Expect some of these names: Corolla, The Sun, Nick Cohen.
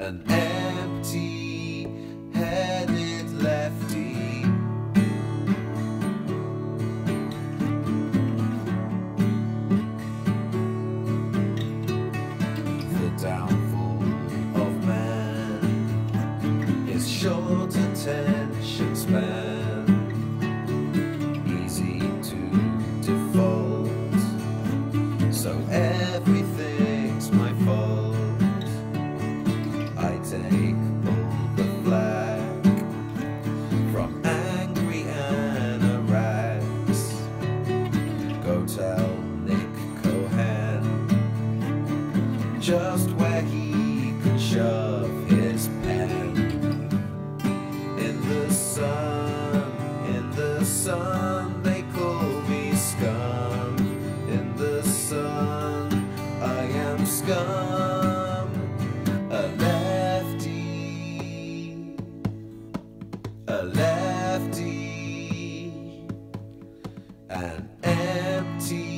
an empty-headed lefty. The downfall of man is short attention span, easy to default, so everything's my fault. I take all the flack from angry anoraks. Go tell Nick Cohen just where he could shove his pen. In the sun, in the sun, they call me scum. In the sun, I am scum. A lefty, an empty.